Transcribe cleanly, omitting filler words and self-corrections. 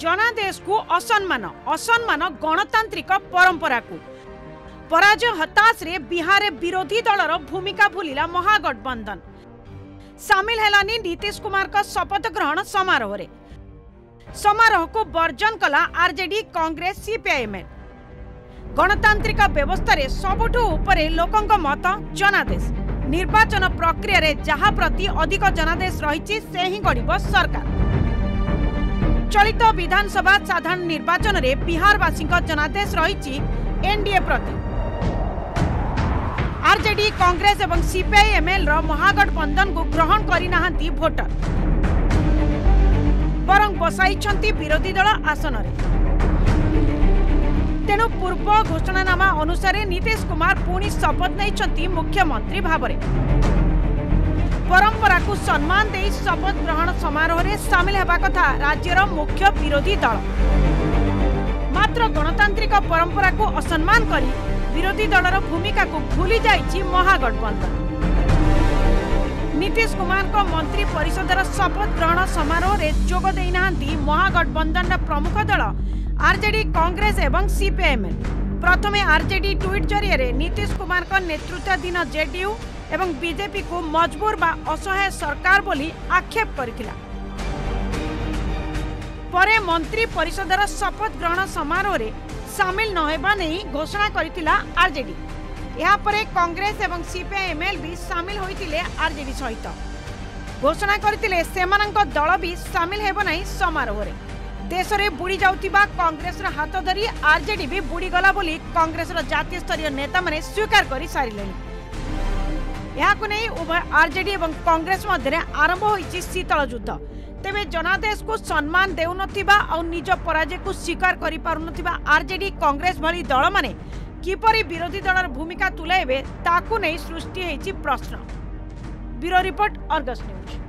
जना देश को असम्मान गणतांत्रिक परंपरा को पराजय हताश रे बिहार रे विरोधी दलर भूमिका भूलिला महागठबंधन सामिल हेलानी नीतीश कुमार का शपथ ग्रहण समारोह रे समारोह को बर्जन कला आरजेडी कांग्रेस सीपीआईएम गणतांत्रिक व्यवस्था रे सबुठु उपरे लोकंक मत जनादेश निर्वाचन प्रक्रिया रे जहा प्रति अधिक जनादेश रहिछि से ही गढ़िबो सरकार चलित विधानसभा साधारण निर्वाचन रे बिहारवासी जनादेश रहिछि एनडीए प्रति आरजेडी कांग्रेस एवं सीपीआईएमएल महागठबंधन को ग्रहण करिनाहंती वोटर बरं बसाइछंती विरोधी दल आसन रे तेणु पूर्व घोषणानामा अनुसार नीतीश कुमार पुणी शपथ नहीं मुख्यमंत्री भावरे परंपरा को सम्मान दे शपथ ग्रहण समारोह रे सामिल हेबा कथा राज्यर मुख्य विरोधी दल मात्र गणतांत्रिक परंपरा को असम्मान करी विरोधी दलर भूमिका को भूली जाइछि महागठबंधन नीतीश कुमार को मंत्री परिषदर शपथ ग्रहण समारोह रे जोग देइ नाहंती महागठबंधन प्रमुख दल आरजेडी कांग्रेस एवं सीपीएम प्रथमे आरजेडी ट्वीट जरिए नीतीश कुमार को नेतृत्वाधीन जेडीयू एवं बीजेपी को मजबूर बा असहाय सरकार बोली आक्षेप करथिला परे मंत्री परिषदर शपथ ग्रहण समारोह रे सामिल नहेबा नहीं घोषणा करथिला आरजेडी यहाँ पर कांग्रेस एवं सीपीआईएमएल भी सामिल होइतिले आरजेडी सहित घोषणा करथिले सेमानंक दल भी सामिल हेबो नहीं समारोह रे देश में बुड़ी जाउतिबा कांग्रेस रा हाथ धरी आरजेडी भी बुड़ी गला बोली कांग्रेस रा जातीय स्तरीय नेता माने स्वीकार करि सारिलेनी यहाँ को नहीं उभय आरजेडी एवं कांग्रेस मध्य आरंभ होइछि शीतल युद्ध तेबे जनादेश को सम्मान देउन और निज पराजय को स्वीकार करि पारुनथिबा आरजेडी कांग्रेस भली दल माने किपरि विरोधी दलर भूमिका तुलाइबे ताकू नै सृष्टि हेछि प्रश्न। Bureau report, Argus news.